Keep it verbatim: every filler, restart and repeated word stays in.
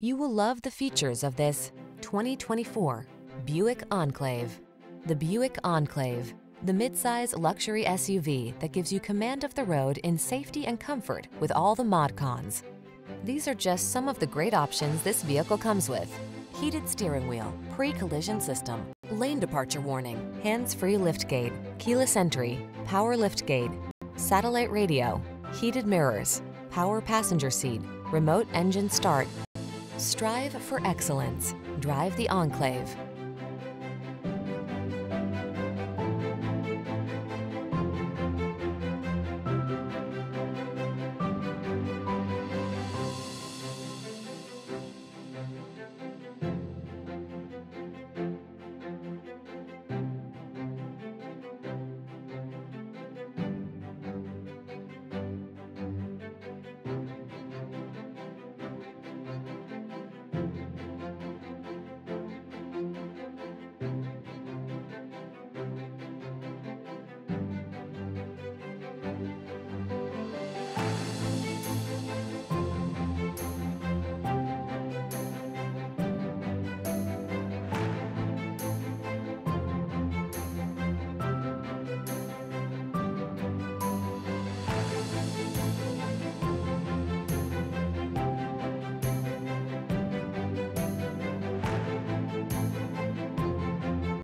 You will love the features of this twenty twenty-four Buick Enclave. The Buick Enclave, the midsize luxury S U V that gives you command of the road in safety and comfort with all the mod cons. These are just some of the great options this vehicle comes with: heated steering wheel, pre-collision system, lane departure warning, hands-free liftgate, keyless entry, power liftgate, satellite radio, heated mirrors, power passenger seat, remote engine start. Strive for excellence. Drive the Enclave.